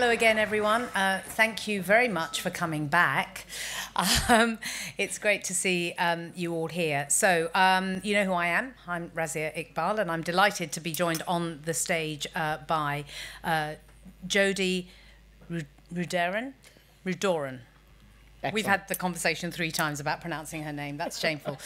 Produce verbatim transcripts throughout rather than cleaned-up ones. hello again, everyone. Uh, thank you very much for coming back. Um, it's great to see um, you all here. So, um, you know who I am. I'm Razia Iqbal, and I'm delighted to be joined on the stage uh, by uh, Jodi Rudoren. Rudoren. Excellent. We've had the conversation three times about pronouncing her name. That's shameful.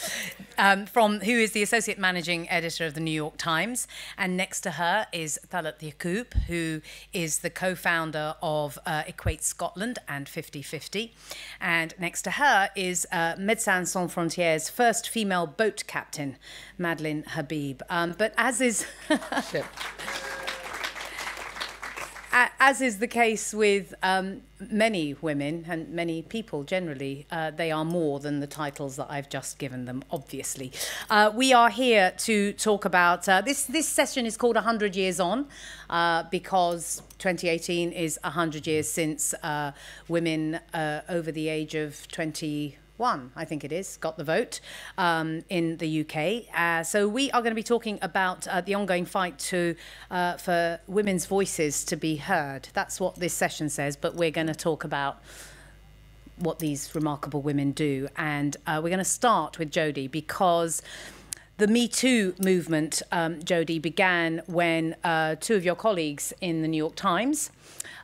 um, from who is the Associate Managing Editor of the New York Times. And next to her is Talat Yaqoob, who is the co-founder of uh, Equate Scotland and fifty fifty. And next to her is uh, Médecins Sans Frontières' first female boat captain, Madeleine Habib. Um, but as is... yep. As is the case with um, many women and many people generally, uh, they are more than the titles that I've just given them, obviously. Uh, we are here to talk about... Uh, this, this session is called one hundred Years On, uh, because twenty eighteen is one hundred years since uh, women uh, over the age of twenty... One, I think it is, got the vote um, in the U K. Uh, so we are going to be talking about uh, the ongoing fight to uh, for women's voices to be heard. That's what this session says, but we're going to talk about what these remarkable women do. And uh, we're going to start with Jodi, because the Me Too movement, um, Jodi, began when uh, two of your colleagues in the New York Times,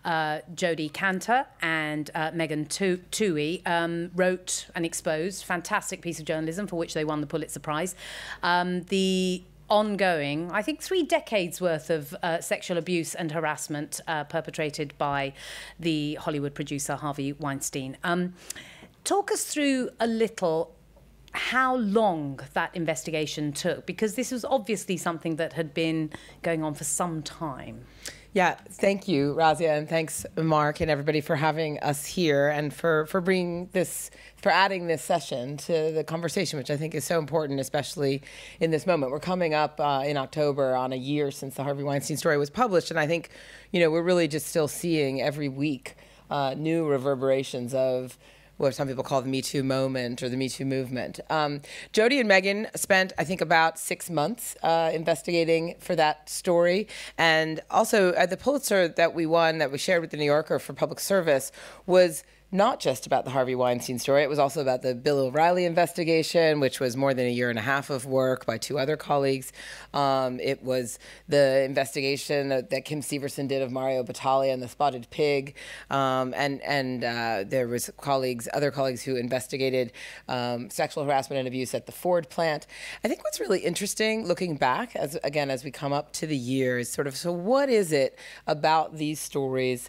Uh, Jodi Kantor and uh, Megan tu Twohey, um, wrote and exposed, fantastic piece of journalism for which they won the Pulitzer Prize, um, the ongoing, I think, three decades worth of uh, sexual abuse and harassment uh, perpetrated by the Hollywood producer Harvey Weinstein. Um, talk us through a little how long that investigation took, because this was obviously something that had been going on for some time. Yeah, thank you, Razia, and thanks, Mark, and everybody for having us here and for, for bringing this, for adding this session to the conversation, which I think is so important, especially in this moment. We're coming up uh, in October on a year since the Harvey Weinstein story was published, and I think, you know, we're really just still seeing every week uh, new reverberations of what some people call the Me Too moment or the Me Too movement. Um, Jodi and Megan spent, I think, about six months uh, investigating for that story. And also, uh, the Pulitzer that we won, that we shared with the New Yorker for public service, was not just about the Harvey Weinstein story. It was also about the Bill O'Reilly investigation, which was more than a year and a half of work by two other colleagues. Um, it was the investigation that, that Kim Severson did of Mario Batali and the Spotted Pig. Um, and and uh, there was colleagues, other colleagues who investigated um, sexual harassment and abuse at the Ford plant. I think what's really interesting, looking back, as again, as we come up to the year, is sort of, so what is it about these stories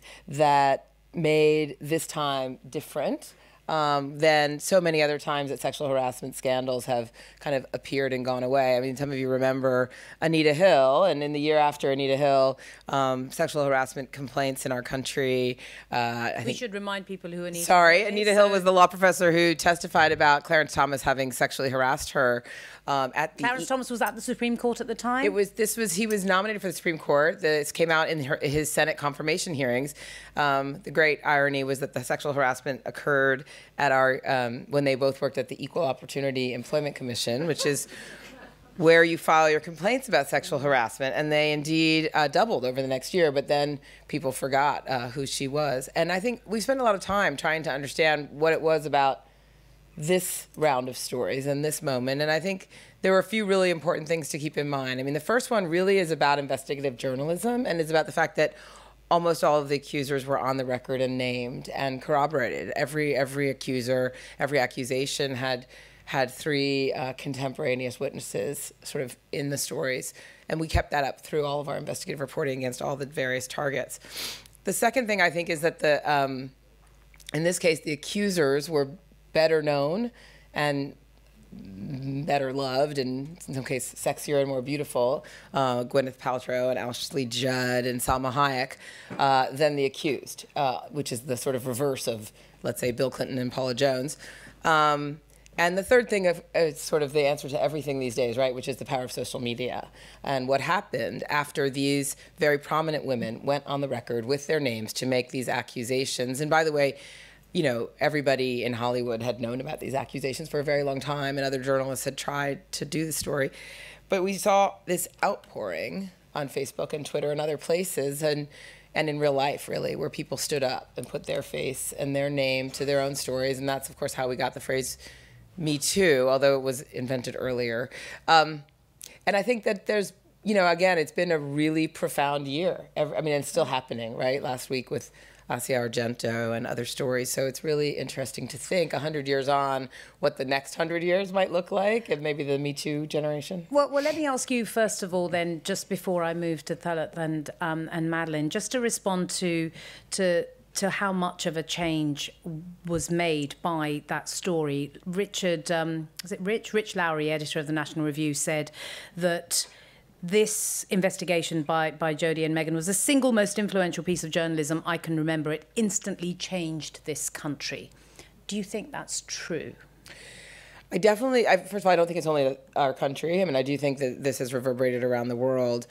that made this time different um, than so many other times that sexual harassment scandals have kind of appeared and gone away? I mean, some of you remember Anita Hill, and in the year after Anita Hill, um, sexual harassment complaints in our country. Uh, I we think, should remind people who Anita. Sorry, Anita Hill was the law professor who testified about Clarence Thomas having sexually harassed her. Um, at the Clarence e Thomas was at the Supreme Court at the time. It was this was he was nominated for the Supreme Court. This came out in her, his Senate confirmation hearings. Um, the great irony was that the sexual harassment occurred at our um, when they both worked at the Equal Opportunity Employment Commission, which is where you file your complaints about sexual harassment, and they indeed uh, doubled over the next year, but then people forgot uh, who she was. And I think we spent a lot of time trying to understand what it was about this round of stories and this moment. And I think there were a few really important things to keep in mind. I mean, the first one really is about investigative journalism, and it's about the fact that almost all of the accusers were on the record and named and corroborated. Every, every accuser, every accusation had had three uh, contemporaneous witnesses sort of in the stories. And we kept that up through all of our investigative reporting against all the various targets. The second thing I think is that the, um, in this case, the accusers were better known and better loved, and in some cases sexier and more beautiful, uh, Gwyneth Paltrow and Ashley Judd and Salma Hayek, uh, than the accused, uh, which is the sort of reverse of, let's say, Bill Clinton and Paula Jones. Um, and the third thing of, is sort of the answer to everything these days, right, which is the power of social media. And what happened after these very prominent women went on the record with their names to make these accusations. And by the way, you know, everybody in Hollywood had known about these accusations for a very long time, and other journalists had tried to do the story. But we saw this outpouring on Facebook and Twitter and other places, and and in real life, really, where people stood up and put their face and their name to their own stories. And that's, of course, how we got the phrase Me Too, although it was invented earlier. Um, and I think that there's, you know, again, it's been a really profound year. I mean, it's still happening, right? Last week with Asia Argento and other stories. So it's really interesting to think a hundred years on what the next a hundred years might look like, and maybe the Me Too generation. Well, well, let me ask you, first of all, then, just before I move to Talat and, um, and Madeleine, just to respond to, to, to how much of a change was made by that story. Richard, um, was it Rich? Rich Lowry, editor of the National Review, said that this investigation by, by Jodi and Megan was the single most influential piece of journalism I can remember. It instantly changed this country. Do you think that's true? I definitely, I, first of all, I don't think it's only our country. I mean, I do think that this has reverberated around the world.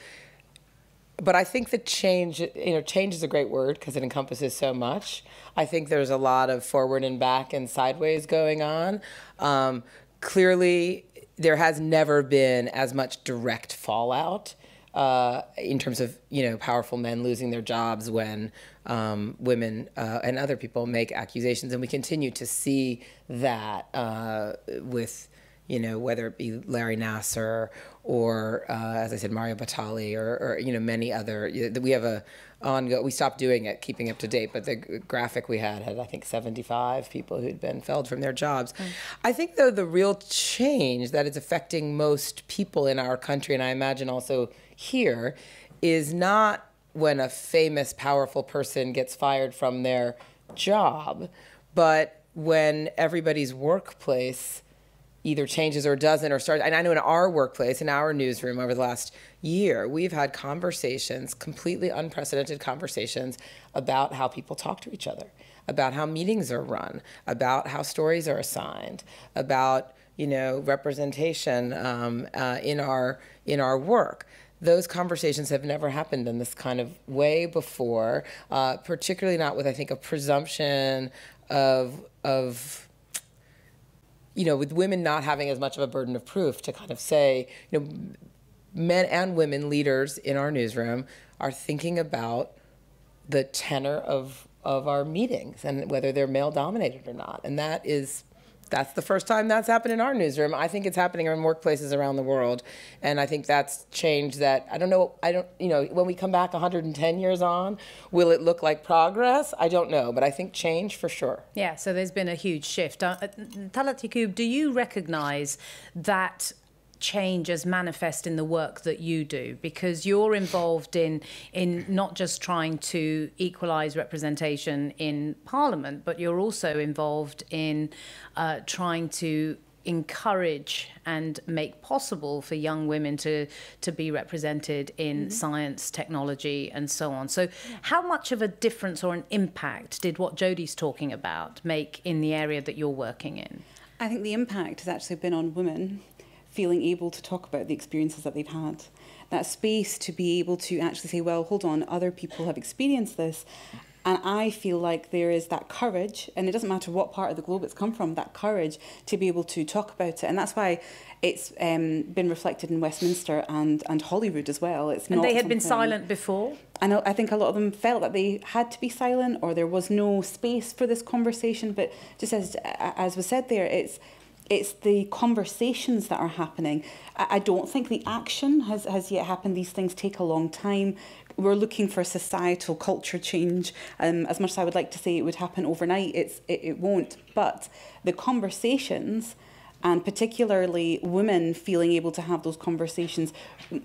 But I think that change, you know, change is a great word because it encompasses so much. I think there's a lot of forward and back and sideways going on. Um, clearly, there has never been as much direct fallout uh, in terms of, you know, powerful men losing their jobs when um, women uh, and other people make accusations. And we continue to see that uh, with, you know, whether it be Larry Nassar or, uh, as I said, Mario Batali or, or, you know, many other. We have a ongoing, we stopped doing it, keeping up to date, but the graphic we had had, I think, seventy-five people who'd been felled from their jobs. Mm. I think, though, the real change that is affecting most people in our country, and I imagine also here, is not when a famous, powerful person gets fired from their job, but when everybody's workplace either changes or doesn't or starts. And I know in our workplace, in our newsroom over the last year, we've had conversations, completely unprecedented conversations about how people talk to each other, about how meetings are run, about how stories are assigned, about, you know, representation um, uh, in our, in our work. Those conversations have never happened in this kind of way before, uh, particularly not with, I think, a presumption of, of, you know, with women not having as much of a burden of proof to kind of say, you know, men and women leaders in our newsroom are thinking about the tenor of, of our meetings and whether they're male dominated or not. And that is, that's the first time that's happened in our newsroom. I think it's happening in workplaces around the world. And I think that's changed that, I don't know, I don't, you know, when we come back a hundred and ten years on, will it look like progress? I don't know, but I think change for sure. Yeah, so there's been a huge shift. Uh, Talat Yaqoob, do you recognize that change as manifest in the work that you do, because you're involved in in not just trying to equalize representation in Parliament, but you're also involved in uh, trying to encourage and make possible for young women to to be represented in mm-hmm. science, technology, and so on. So how much of a difference or an impact did what Jodi's talking about make in the area that you're working in? I think the impact has actually been on women feeling able to talk about the experiences that they've had. That space to be able to actually say, well, hold on, other people have experienced this. And I feel like there is that courage, and it doesn't matter what part of the globe it's come from, that courage to be able to talk about it. And that's why it's um, been reflected in Westminster and, and Holyrood as well. It's and not they had something... been silent before? And I think a lot of them felt that they had to be silent, or there was no space for this conversation. But just as, as was said there, it's... It's the conversations that are happening. I don't think the action has, has yet happened. These things take a long time. We're looking for societal culture change. Um, as much as I would like to say it would happen overnight, it's, it, it won't. But the conversations, and particularly women feeling able to have those conversations,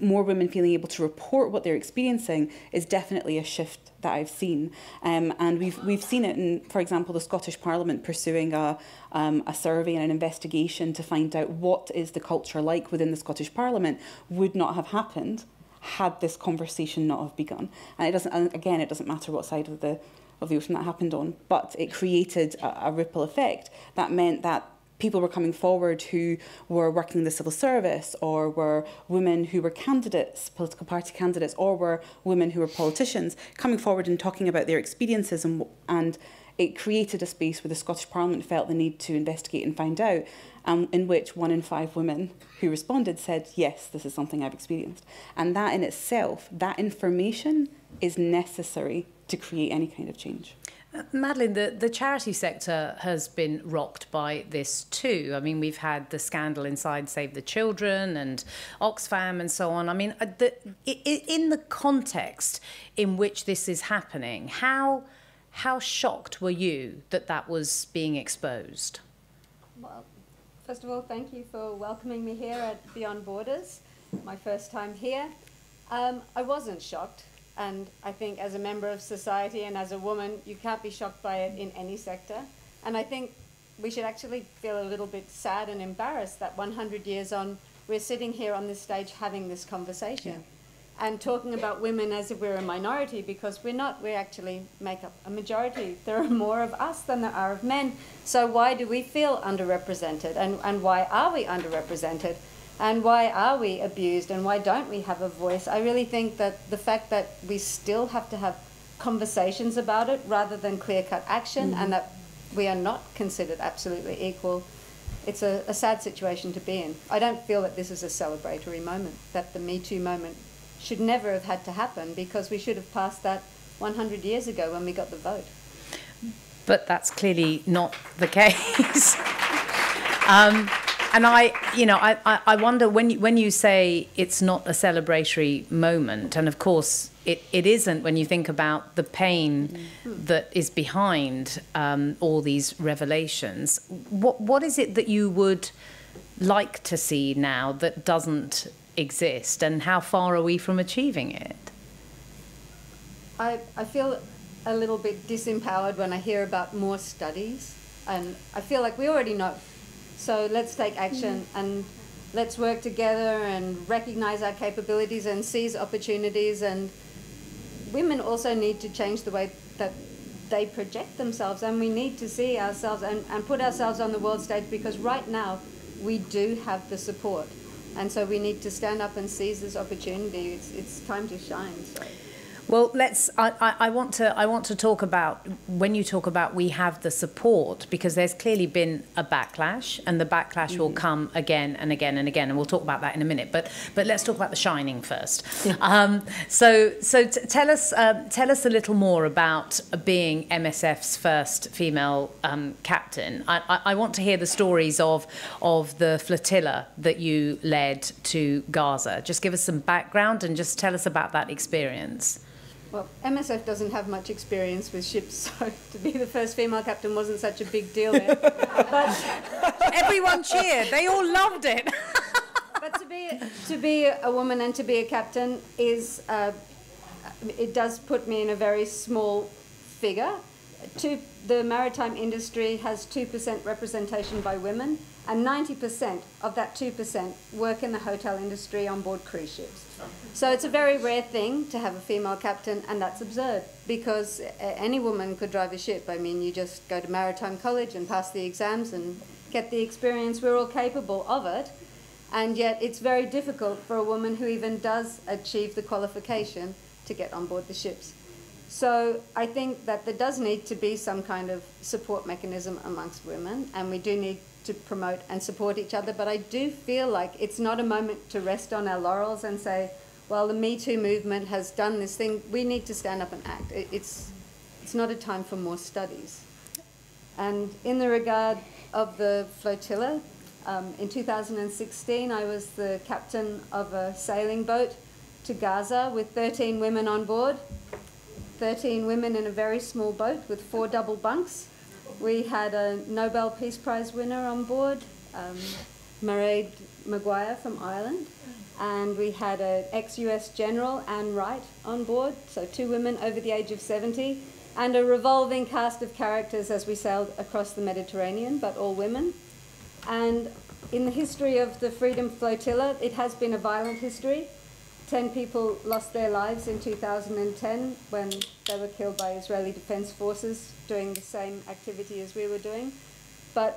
more women feeling able to report what they're experiencing, is definitely a shift that I've seen. Um, and we've, we've seen it in, for example, the Scottish Parliament pursuing a, um, a survey and an investigation to find out what is the culture like within the Scottish Parliament would not have happened had this conversation not have begun. And it doesn't, and again, it doesn't matter what side of the, of the ocean that happened on, but it created a, a ripple effect that meant that people were coming forward who were working in the civil service, or were women who were candidates, political party candidates, or were women who were politicians, coming forward and talking about their experiences. And, and It created a space where the Scottish Parliament felt the need to investigate and find out, um, in which one in five women who responded said, yes, this is something I've experienced. And that in itself, that information is necessary to create any kind of change. Uh, Madeleine, the, the charity sector has been rocked by this too. I mean, we've had the scandal inside Save the Children and Oxfam and so on. I mean, the, in the context in which this is happening, how, how shocked were you that that was being exposed? Well, first of all, thank you for welcoming me here at Beyond Borders, my first time here. Um, I wasn't shocked. And I think as a member of society and as a woman, you can't be shocked by it in any sector. And I think we should actually feel a little bit sad and embarrassed that one hundred years on, we're sitting here on this stage having this conversation yeah. and talking about women as if we're a minority, because we're not. We actually make up a majority. There are more of us than there are of men. So why do we feel underrepresented? And, and why are we underrepresented? And why are we abused, and why don't we have a voice? I really think that the fact that we still have to have conversations about it rather than clear-cut action, mm-hmm. and that we are not considered absolutely equal, it's a, a sad situation to be in. I don't feel that this is a celebratory moment, that the Me Too moment should never have had to happen, because we should have passed that one hundred years ago when we got the vote. But that's clearly not the case. um, And I, you know, I, I wonder when you, when you say it's not a celebratory moment, and of course it, it isn't when you think about the pain mm. that is behind um, all these revelations. What, what is it that you would like to see now that doesn't exist, and how far are we from achieving it? I, I feel a little bit disempowered when I hear about more studies, and I feel like we already know. So let's take action and let's work together and recognize our capabilities and seize opportunities. And women also need to change the way that they project themselves, and we need to see ourselves and, and put ourselves on the world stage, because right now we do have the support. And so we need to stand up and seize this opportunity. It's, it's time to shine. So. Well, let's. I, I, I want to. I want to talk about when you talk about we have the support, because there's clearly been a backlash, and the backlash mm-hmm. will come again and again and again, and we'll talk about that in a minute. But but let's talk about the shining first. um, so so t tell us uh, tell us a little more about being M S F's first female um, captain. I, I, I want to hear the stories of of the flotilla that you led to Gaza. Just give us some background and just tell us about that experience. Well, M S F doesn't have much experience with ships, so to be the first female captain wasn't such a big deal there. But everyone cheered. They all loved it. But to be, to be a woman and to be a captain is, uh, it does put me in a very small figure. Two, the maritime industry has two percent representation by women, and ninety percent of that two percent work in the hotel industry on board cruise ships. So it's a very rare thing to have a female captain, and that's absurd, because any woman could drive a ship. I mean, you just go to maritime college and pass the exams and get the experience. We're all capable of it, and yet it's very difficult for a woman who even does achieve the qualification to get on board the ships. So I think that there does need to be some kind of support mechanism amongst women, and we do need to promote and support each other. But I do feel like it's not a moment to rest on our laurels and say, well, the Me Too movement has done this thing. We need to stand up and act. It's, it's not a time for more studies. And in the regard of the flotilla, um, in two thousand sixteen, I was the captain of a sailing boat to Gaza with thirteen women on board, thirteen women in a very small boat with four double bunks. We had a Nobel Peace Prize winner on board, um, Mairead Maguire from Ireland, and we had an ex-U S general, Anne Wright, on board, so two women over the age of seventy, and a revolving cast of characters as we sailed across the Mediterranean, but all women. And in the history of the Freedom Flotilla, it has been a violent history. ten people lost their lives in two thousand ten when they were killed by Israeli Defense Forces doing the same activity as we were doing. But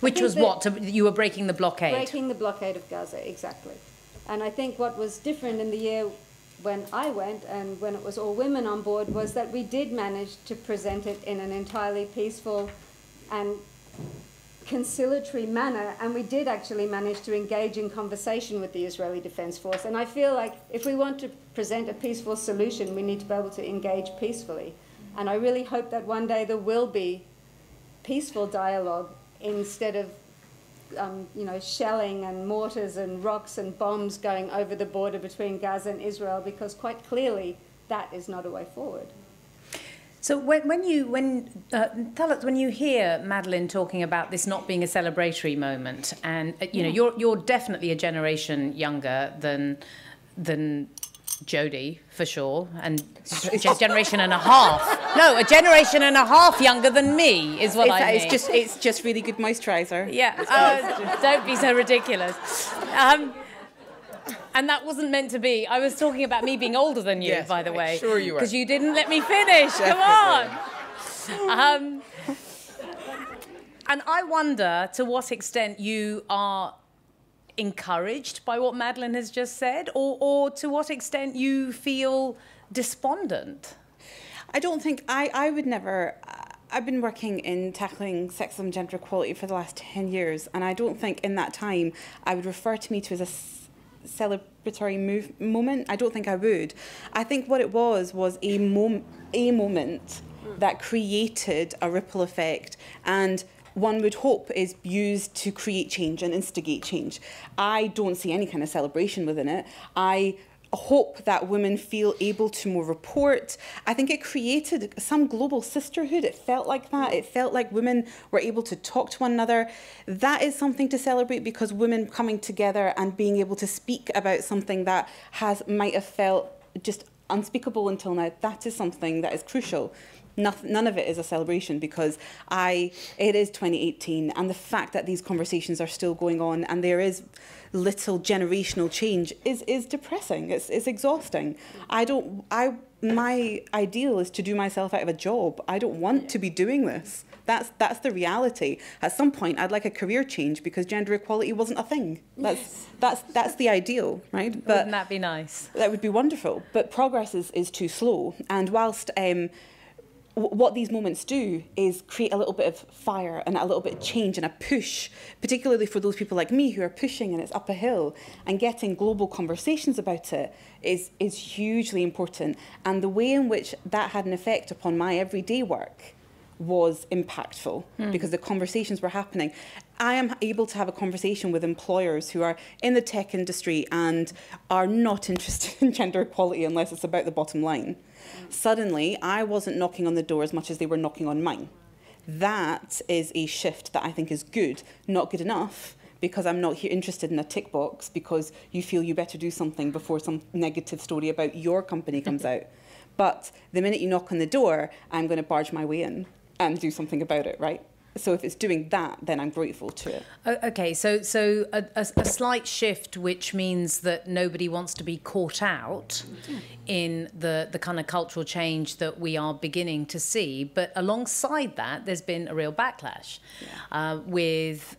Which was what? You were breaking the blockade? Breaking the blockade of Gaza, exactly. And I think what was different in the year when I went and when it was all women on board was that we did manage to present it in an entirely peaceful and conciliatory manner, and we did actually manage to engage in conversation with the Israeli Defense Force. And I feel like if we want to present a peaceful solution, we need to be able to engage peacefully. And I really hope that one day there will be peaceful dialogue instead of um, you know, shelling and mortars and rocks and bombs going over the border between Gaza and Israel, because quite clearly that is not a way forward. So when, when you, when, uh, Talat, when you hear Madeleine talking about this not being a celebratory moment, and uh, you know, you're you're definitely a generation younger than than Jodi for sure, and a generation and a half. No, a generation and a half younger than me is what it's, I mean. It's just it's just really good moisturiser. Yeah, uh, don't be so ridiculous. Um, And that wasn't meant to be. I was talking about me being older than you, yes, by the way. Sure you were. Because you didn't let me finish. Come on. Um, and I wonder to what extent you are encouraged by what Madeleine has just said, or, or to what extent you feel despondent. I don't think... I, I would never... I've been working in tackling sexism and gender equality for the last ten years, and I don't think in that time I would refer to me to as a... celebratory move, moment. I don't think I would. I think what it was was a, mom a moment that created a ripple effect, and one would hope is used to create change and instigate change. I don't see any kind of celebration within it. I hope that women feel able to more report. I think it created some global sisterhood. It felt like that. It felt like women were able to talk to one another. That is something to celebrate, because women coming together and being able to speak about something that has might have felt just unspeakable until now, that is something that is crucial. Nothing, none of it is a celebration, because I, it is twenty eighteen, and the fact that these conversations are still going on and there is little generational change is, is depressing. It's, it's exhausting. I don't, I, my ideal is to do myself out of a job. I don't want to be doing this. That's, that's the reality. At some point, I'd like a career change, because gender equality wasn't a thing. That's, yes. that's, that's the ideal, right? But wouldn't that be nice? That would be wonderful. But progress is, is too slow. And whilst... Um, what these moments do is create a little bit of fire and a little bit of change and a push, particularly for those people like me who are pushing and it's up a hill, and getting global conversations about it is, is hugely important. And the way in which that had an effect upon my everyday work was impactful, mm. because the conversations were happening. I am able to have a conversation with employers who are in the tech industry and are not interested in gender equality unless it's about the bottom line. Suddenly, I wasn't knocking on the door as much as they were knocking on mine. That is a shift that I think is good, not good enough, because I'm not here interested in a tick box because you feel you better do something before some negative story about your company comes out. But the minute you knock on the door, I'm going to barge my way in and do something about it, right? So if it's doing that, then I'm grateful to it. Okay, so, so a, a, a slight shift, which means that nobody wants to be caught out in the, the kind of cultural change that we are beginning to see. But alongside that, there's been a real backlash, yeah. uh, with...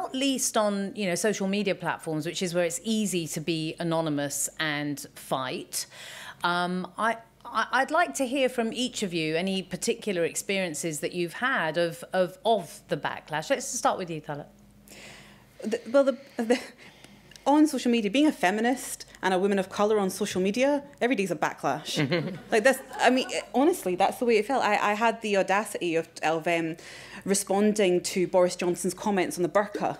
not least on, you know, social media platforms, which is where it's easy to be anonymous and fight. Um, I, I, I'd like to hear from each of you any particular experiences that you've had of, of, of the backlash. Let's start with you, Talat. The, well, the, the, on social media, being a feminist and a woman of colour on social media, every day's a backlash. Like that's, I mean, it, honestly, that's the way it felt. I, I had the audacity of, of um, responding to Boris Johnson's comments on the burqa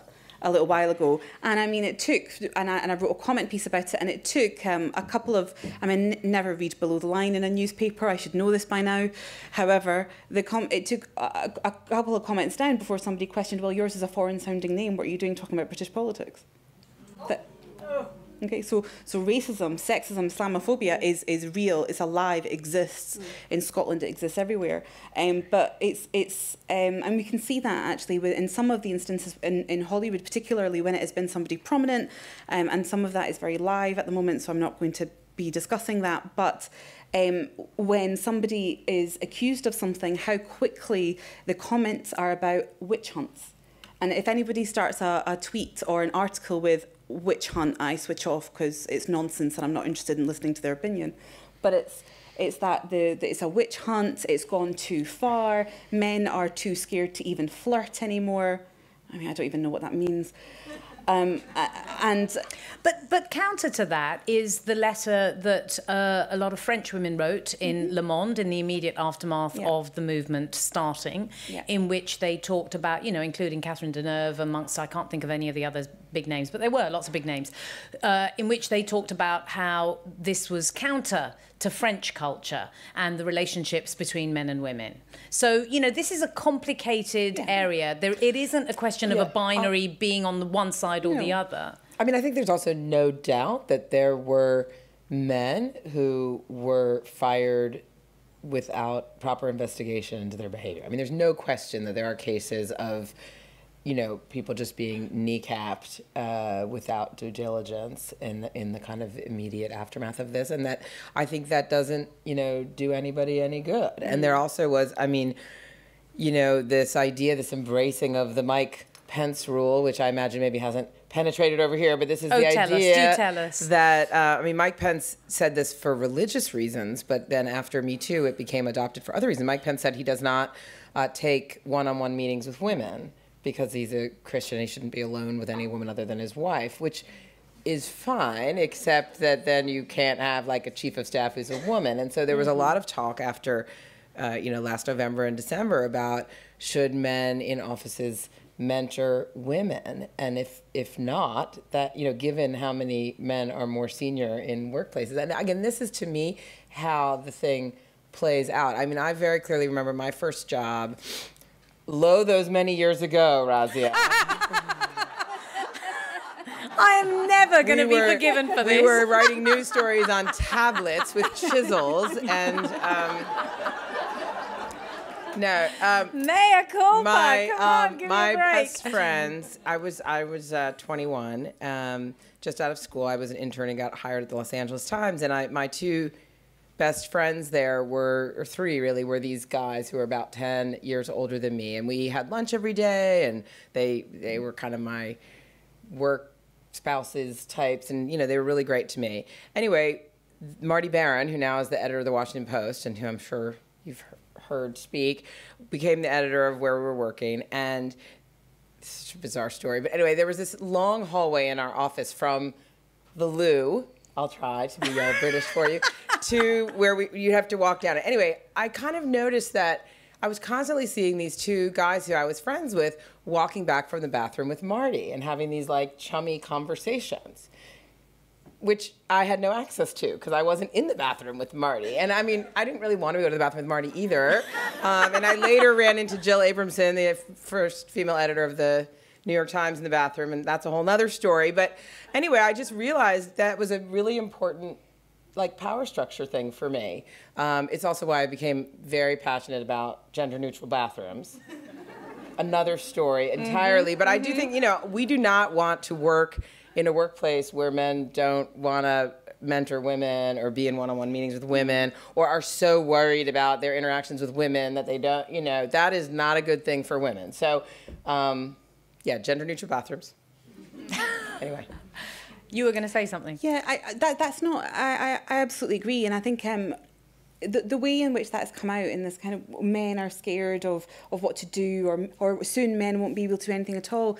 a little while ago. And I mean, it took, and I, and I wrote a comment piece about it, and it took um, a couple of, I mean, never read below the line in a newspaper. I should know this by now. However, the com it took a, a couple of comments down before somebody questioned, well, yours is a foreign sounding name. What are you doing talking about British politics? That, okay, so, so racism, sexism, Islamophobia is, is real, it's alive, it exists. Mm. In Scotland, it exists everywhere. Um, but it's, it's um, and we can see that actually in some of the instances in, in Hollywood, particularly when it has been somebody prominent, um, and some of that is very live at the moment, so I'm not going to be discussing that. But um, when somebody is accused of something, how quickly the comments are about witch hunts. And if anybody starts a, a tweet or an article with witch hunt, I switch off because it's nonsense and I'm not interested in listening to their opinion. But it's, it's that the, the, it's a witch hunt, it's gone too far, men are too scared to even flirt anymore. I mean, I don't even know what that means. Um, and but but counter to that is the letter that uh, a lot of French women wrote in mm-hmm. Le Monde in the immediate aftermath yeah. of the movement starting, yeah. in which they talked about, you know, including Catherine Deneuve amongst, I can't think of any of the other big names, but there were lots of big names, uh, in which they talked about how this was counter to French culture and the relationships between men and women. So, you know, this is a complicated yeah. area. There, it isn't a question yeah. of a binary um, being on the one side or the other. I mean, I think there's also no doubt that there were men who were fired without proper investigation into their behavior. I mean, there's no question that there are cases of, you know, people just being kneecapped uh, without due diligence in the, in the kind of immediate aftermath of this. And that, I think that doesn't, you know, do anybody any good. And there also was, I mean, you know, this idea, this embracing of the Mike Pence rule, which I imagine maybe hasn't penetrated over here, but this is oh, the tell idea us. Do tell us. That, uh, I mean, Mike Pence said this for religious reasons, but then after Me Too, it became adopted for other reasons. Mike Pence said he does not uh, take one-on-one meetings with women because he's a Christian. He shouldn't be alone with any woman other than his wife, which is fine, except that then you can't have, like, a chief of staff who's a woman. And so there was mm-hmm. a lot of talk after, uh, you know, last November and December about should men in offices mentor women, and if if not, that, you know, given how many men are more senior in workplaces. And again, this is to me how the thing plays out. I mean, I very clearly remember my first job, lo those many years ago, Razia. I am never going to be forgiven for this. We were writing news stories on tablets with chisels and um No, um, Maya Colpa, my, come on, um, give my me a break. Best friends. I was I was uh, twenty-one, um, just out of school. I was an intern and got hired at the Los Angeles Times, and I my two best friends there were, or three really, were these guys who were about ten years older than me, and we had lunch every day, and they they were kind of my work spouses types, and you know they were really great to me. Anyway, Marty Baron, who now is the editor of the Washington Post, and who I'm sure you've heard. heard speak, became the editor of where we were working. And it's such a bizarre story. But anyway, there was this long hallway in our office from the loo, I'll try to be all British for you, to where we, you'd have to walk down it. Anyway, I kind of noticed that I was constantly seeing these two guys who I was friends with walking back from the bathroom with Marty and having these like chummy conversations, which I had no access to because I wasn't in the bathroom with Marty. And I mean, I didn't really want to go to the bathroom with Marty either. Um, and I later ran into Jill Abramson, the first female editor of the New York Times, in the bathroom, and that's a whole nother story. But anyway, I just realized that was a really important like power structure thing for me. Um, it's also why I became very passionate about gender neutral bathrooms. Another story entirely. Mm-hmm. But I do think, you know, we do not want to work in a workplace where men don't want to mentor women or be in one-on-one meetings with women or are so worried about their interactions with women that they don't, you know, that is not a good thing for women. So, um, yeah, gender-neutral bathrooms. Anyway. You were going to say something. Yeah, I, that, that's not, I, I, I absolutely agree. And I think um, the, the way in which that's come out in this kind of men are scared of, of what to do or, or soon men won't be able to do anything at all,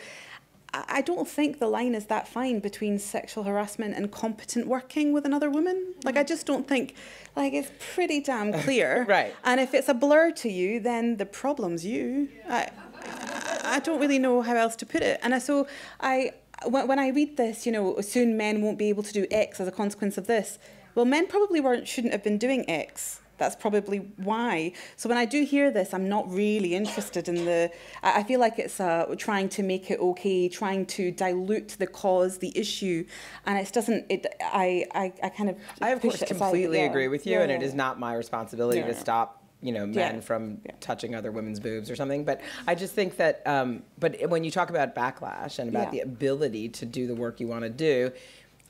I don't think the line is that fine between sexual harassment and competent working with another woman. Like, I just don't think, like, it's pretty damn clear. Right. And if it's a blur to you, then the problem's you. Yeah. I, I don't really know how else to put it. And I, so I, when I read this, you know, soon men won't be able to do X as a consequence of this. Well, men probably weren't, shouldn't have been doing X. That's probably why. So when I do hear this, I'm not really interested in the... I feel like it's uh, trying to make it okay, trying to dilute the cause, the issue, and it doesn't... It, I, I, I kind of... I, of course, completely yeah. agree with you, yeah. and it is not my responsibility yeah. to stop, you know, men yeah. from yeah. touching other women's boobs or something, but I just think that... Um, but when you talk about backlash and about yeah. the ability to do the work you want to do,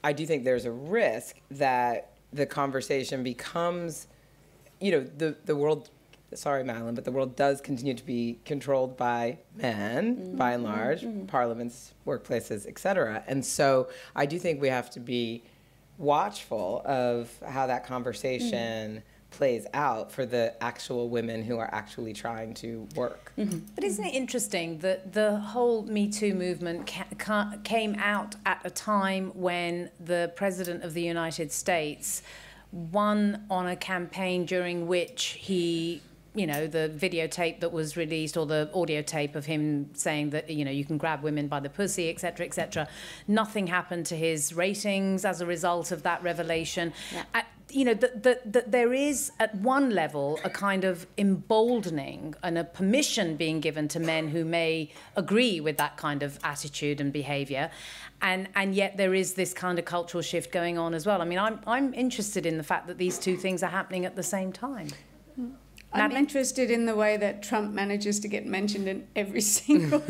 I do think there's a risk that the conversation becomes... You know, the, the world sorry, Madeline, but the world does continue to be controlled by men, mm-hmm. by and large, mm-hmm. parliaments, workplaces, et cetera. And so I do think we have to be watchful of how that conversation mm-hmm. plays out for the actual women who are actually trying to work. Mm-hmm. But isn't it interesting that the whole Me Too movement ca ca came out at a time when the President of the United States won on a campaign during which he, you know, the videotape that was released or the audio tape of him saying that, you know, you can grab women by the pussy, et cetera, et cetera. Nothing happened to his ratings as a result of that revelation. Yeah. At, you know, that the, the, there is, at one level, a kind of emboldening and a permission being given to men who may agree with that kind of attitude and behavior. And, and yet there is this kind of cultural shift going on as well. I mean, I'm, I'm interested in the fact that these two things are happening at the same time. I'm interested in the way that Trump manages to get mentioned in every single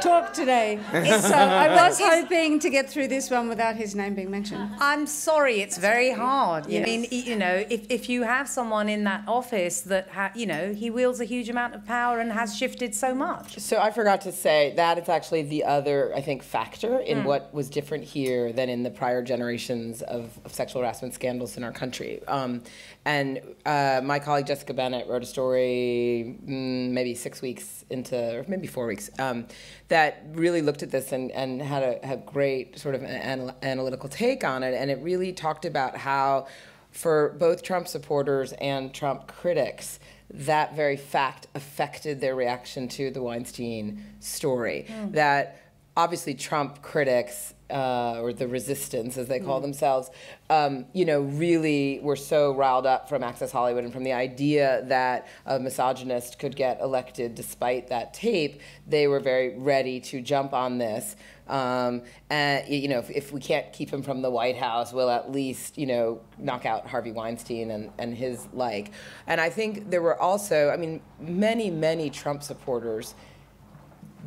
talk today. So I was hoping to get through this one without his name being mentioned. I'm sorry, it's very hard. Yes. I mean, you know, if, if you have someone in that office that, ha you know, he wields a huge amount of power and has shifted so much. So I forgot to say that it's actually the other, I think, factor in mm. what was different here than in the prior generations of, of sexual harassment scandals in our country. Um, and uh, my colleague Jessica Bennett wrote a story maybe six weeks into, or maybe four weeks, um, that really looked at this and, and had a had great sort of an analytical take on it. And it really talked about how, for both Trump supporters and Trump critics, that very fact affected their reaction to the Weinstein story. Mm. That obviously Trump critics, Uh, or the resistance, as they call mm. themselves, um, you know, really were so riled up from Access Hollywood and from the idea that a misogynist could get elected despite that tape. They were very ready to jump on this. Um, and, you know, if, if we can't keep him from the White House, we'll at least, you know, knock out Harvey Weinstein and, and his like. And I think there were also, I mean, many, many Trump supporters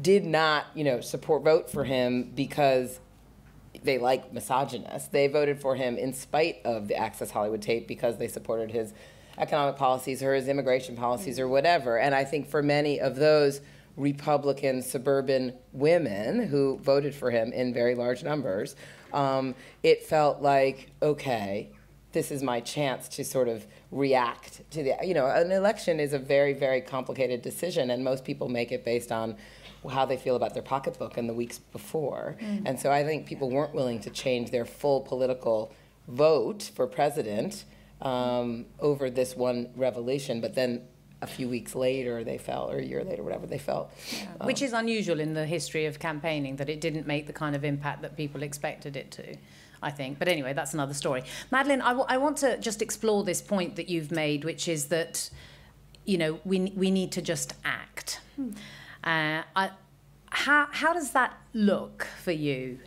did not, you know, support, vote for him because they like misogynists. They voted for him in spite of the Access Hollywood tape because they supported his economic policies or his immigration policies or whatever. And I think for many of those Republican suburban women who voted for him in very large numbers, um, it felt like, okay, this is my chance to sort of react to the, you know, an election is a very, very complicated decision, and most people make it based on how they feel about their pocketbook in the weeks before. Mm-hmm. And so I think people weren't willing to change their full political vote for president um, over this one revelation, but then a few weeks later they felt, or a year later, whatever, they felt. Yeah. Um, Which is unusual in the history of campaigning, that it didn't make the kind of impact that people expected it to, I think. But anyway, that's another story. Madeleine, I, w I want to just explore this point that you've made, which is that, you know, we, we need to just act. Hmm. Uh, I, how, how does that look for you?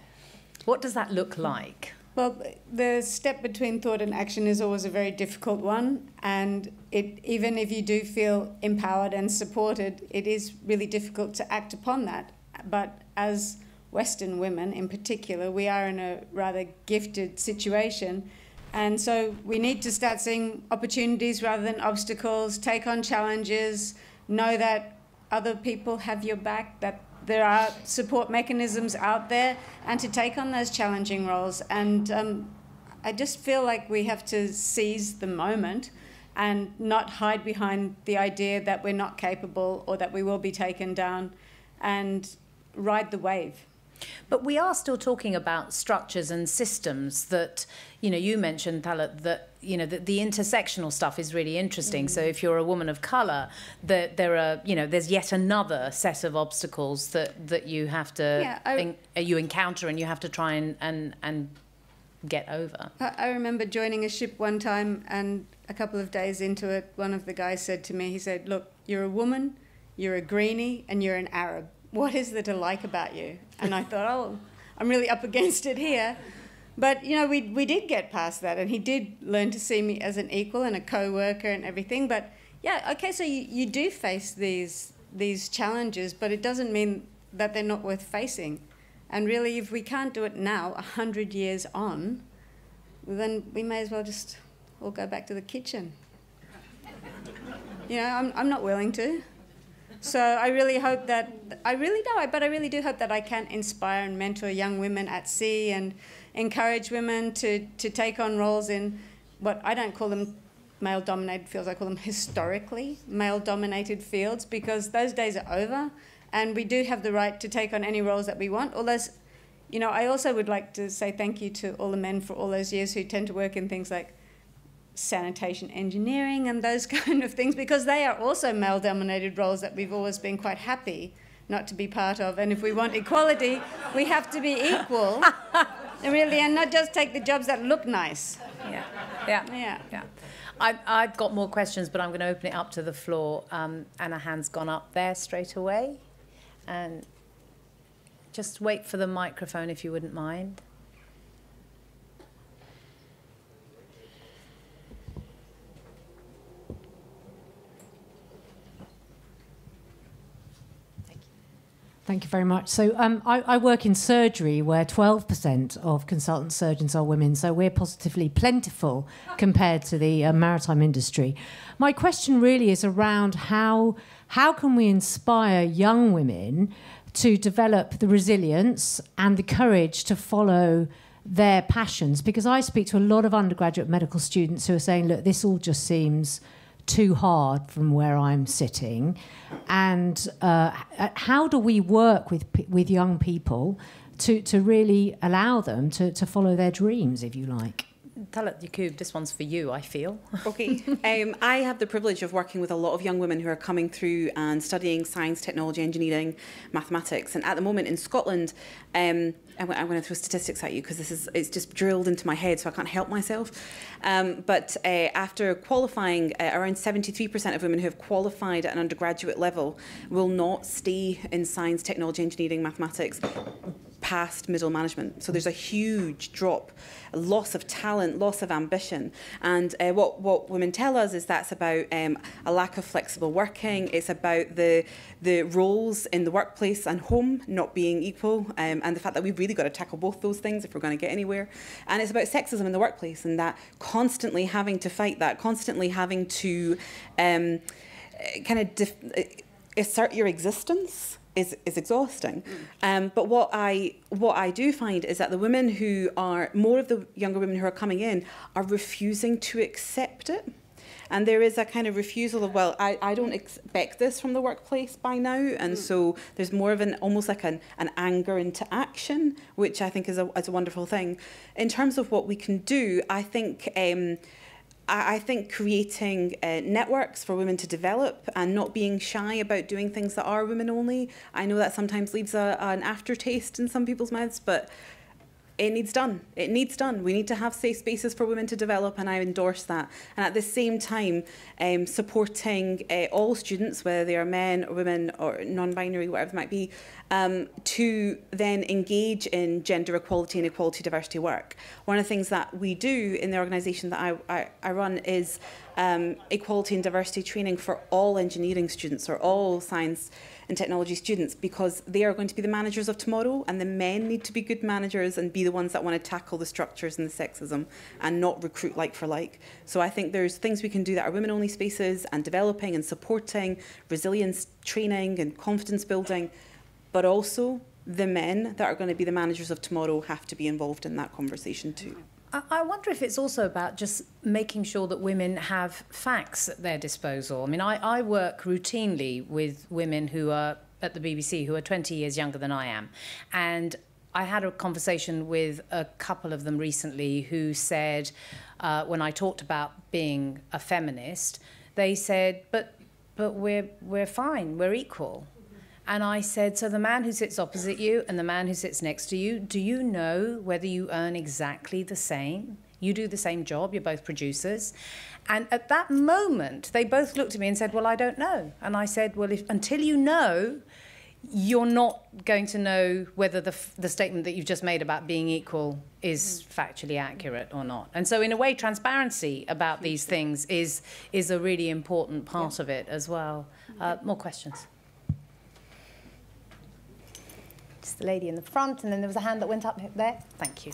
What does that look like? Well, the step between thought and action is always a very difficult one, and it, even if you do feel empowered and supported, it is really difficult to act upon that. But as Western women in particular, we are in a rather gifted situation, and so we need to start seeing opportunities rather than obstacles, take on challenges, know that other people have your back, that there are support mechanisms out there, and to take on those challenging roles. And um, I just feel like we have to seize the moment and not hide behind the idea that we're not capable or that we will be taken down, and ride the wave. But we are still talking about structures and systems that, you know, you mentioned, Talat, that, you know, the, the intersectional stuff is really interesting. Mm-hmm. So if you're a woman of colour, that there are, you know, there's yet another set of obstacles that, that you have to, yeah, I, en you encounter and you have to try and, and, and get over. I, I remember joining a ship one time, and a couple of days into it, one of the guys said to me, he said, look, you're a woman, you're a greenie, and you're an Arab. What is there to like about you? And I thought, oh, I'm really up against it here. But, you know, we, we did get past that, and he did learn to see me as an equal and a co-worker and everything. But, yeah, okay, so you, you do face these, these challenges, but it doesn't mean that they're not worth facing. And really, if we can't do it now, a hundred years on, then we may as well just all go back to the kitchen. You know, I'm, I'm not willing to. So I really hope that, I really don't, but I really do hope that I can inspire and mentor young women at sea and encourage women to, to take on roles in what I don't call them male-dominated fields, I call them historically male-dominated fields, because those days are over and we do have the right to take on any roles that we want. All those, you know, I also would like to say thank you to all the men for all those years who tend to work in things like sanitation engineering and those kind of things, because they are also male-dominated roles that we've always been quite happy not to be part of. And if we want equality, we have to be equal, really, and not just take the jobs that look nice. Yeah, yeah, yeah. yeah. I, I've got more questions, but I'm going to open it up to the floor. Um, and a hand's gone up there straight away. And just wait for the microphone, if you wouldn't mind. Thank you very much. So um, I, I work in surgery where twelve percent of consultant surgeons are women, so we're positively plentiful compared to the uh, maritime industry. My question really is around how, how can we inspire young women to develop the resilience and the courage to follow their passions? Because I speak to a lot of undergraduate medical students who are saying, look, this all just seems too hard from where I'm sitting, and uh, how do we work with with young people to to really allow them to to follow their dreams, if you like? Talat Yaqoob, this one's for you, I feel. Okay. um, I have the privilege of working with a lot of young women who are coming through and studying science, technology, engineering, mathematics. And at the moment in Scotland, um, I'm, I'm going to throw statistics at you because this is, it's just drilled into my head, so I can't help myself. Um, but uh, after qualifying, uh, around seventy-three percent of women who have qualified at an undergraduate level will not stay in science, technology, engineering, mathematics past middle management. So there's a huge drop, a loss of talent, loss of ambition. And uh, what, what women tell us is that's about um, a lack of flexible working. It's about the, the roles in the workplace and home not being equal, um, and the fact that we've really got to tackle both those things if we're going to get anywhere. And it's about sexism in the workplace and that constantly having to fight that, constantly having to um, kind of def assert your existence. Is, is exhausting. Um, but what I, what I do find is that the women who are, more of the younger women who are coming in, are refusing to accept it. And there is a kind of refusal of, well, I, I don't expect this from the workplace by now. And mm. so there's more of an, almost like an, an anger into action, which I think is a, is a wonderful thing. In terms of what we can do, I think... Um, I think creating uh, networks for women to develop and not being shy about doing things that are women only. I know that sometimes leaves a, an aftertaste in some people's mouths, but it needs done. It needs done. We need to have safe spaces for women to develop, and I endorse that. And at the same time, um, supporting uh, all students, whether they are men or women or non-binary, whatever it might be, um, to then engage in gender equality and equality diversity work. One of the things that we do in the organisation that I, I, I run is um, equality and diversity training for all engineering students or all science and technology students, because they are going to be the managers of tomorrow, and the men need to be good managers and be the ones that want to tackle the structures and the sexism and not recruit like for like. So I think there's things we can do that are women-only spaces, and developing and supporting resilience training and confidence building, but also the men that are going to be the managers of tomorrow have to be involved in that conversation too. I wonder if it's also about just making sure that women have facts at their disposal. I mean, I, I work routinely with women who are at the B B C who are twenty years younger than I am. And I had a conversation with a couple of them recently who said, uh, when I talked about being a feminist, they said, but, but we're, we're fine, we're equal. And I said, so the man who sits opposite you and the man who sits next to you, do you know whether you earn exactly the same? You do the same job, you're both producers. And at that moment, they both looked at me and said, well, I don't know. And I said, well, if, until you know, you're not going to know whether the, the statement that you've just made about being equal is factually accurate or not. And so in a way, transparency about these things is, is a really important part yeah. of it as well. Uh, more questions? The lady in the front, and then there was a hand that went up there. Thank you.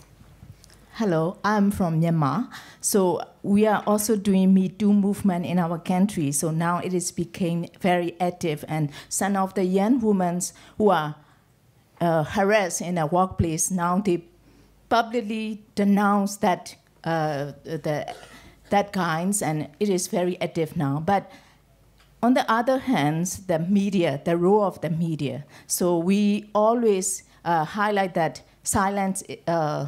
Hello, I'm from Myanmar. So we are also doing Me Too movement in our country. So now it is became very active, and some of the young women who are uh, harassed in the workplace now they publicly denounce that uh, the that kinds, and it is very active now. But on the other hand, the media, the role of the media. So we always uh, highlight that silence. Uh,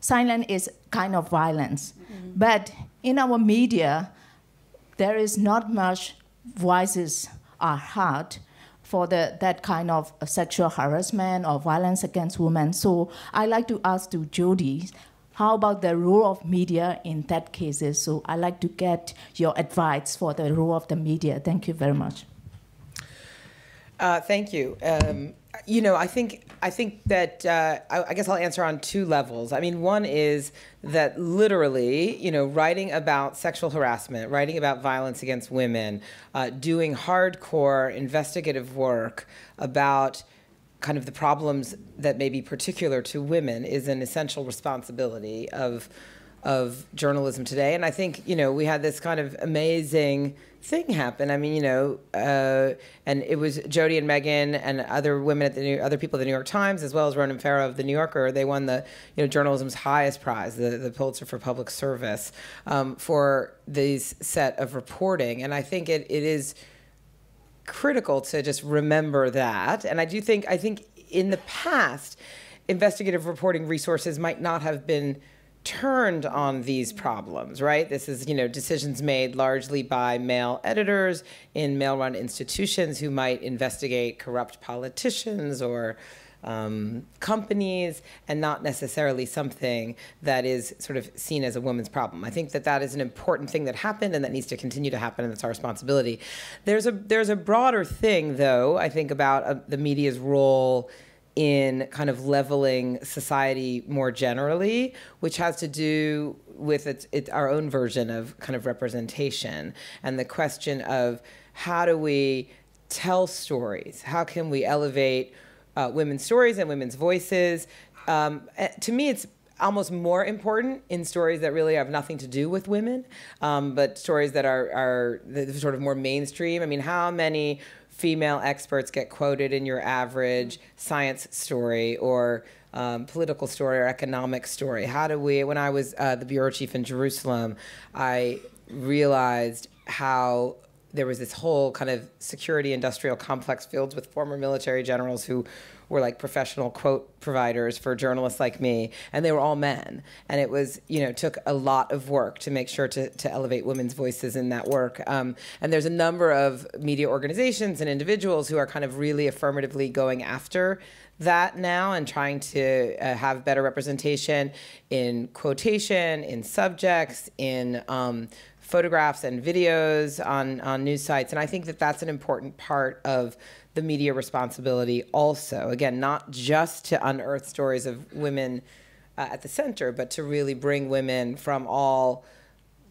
Silence is kind of violence. Mm-hmm. But in our media, there is not much voices are heard for the, that kind of sexual harassment or violence against women. So I like to ask to Jodi, how about the role of media in that cases? So I like to get your advice for the role of the media. Thank you very much. Uh, thank you. Um, you know, I think I think that uh, I, I guess I'll answer on two levels. I mean, one is that literally, you know, writing about sexual harassment, writing about violence against women, uh, doing hardcore investigative work about kind of the problems that may be particular to women is an essential responsibility of of journalism today. And I think, you know, we had this kind of amazing thing happen. I mean, you know, uh, and it was Jodi and Megan and other women at the New, other people at the New York Times, as well as Ronan Farrow of the New Yorker. They won the, you know, journalism's highest prize, the, the Pulitzer for Public Service, um, for this set of reporting. And I think it, it is critical to just remember that. And I do think, I think in the past, investigative reporting resources might not have been turned on these problems, right? This is, you know, decisions made largely by male editors in male-run institutions who might investigate corrupt politicians or um, companies, and not necessarily something that is sort of seen as a woman's problem. I think that that is an important thing that happened and that needs to continue to happen, and that's our responsibility. There's a, there's a broader thing, though, I think, about uh, the media's role in kind of leveling society more generally, which has to do with its, its, our own version of kind of representation and the question of how do we tell stories? How can we elevate uh, women's stories and women's voices? Um, to me, it's almost more important in stories that really have nothing to do with women, um, but stories that are, are sort of more mainstream. I mean, how many female experts get quoted in your average science story or um, political story or economic story? How do we, when I was uh, the bureau chief in Jerusalem, I realized how there was this whole kind of security industrial complex filled with former military generals who were like professional quote providers for journalists like me, and they were all men. And it was, you know, took a lot of work to make sure to, to elevate women's voices in that work. Um, and there's a number of media organizations and individuals who are kind of really affirmatively going after that now and trying to uh, have better representation in quotation, in subjects, in um, photographs and videos on, on news sites. And I think that that's an important part of the media responsibility also. Again, not just to unearth stories of women uh, at the center, but to really bring women from all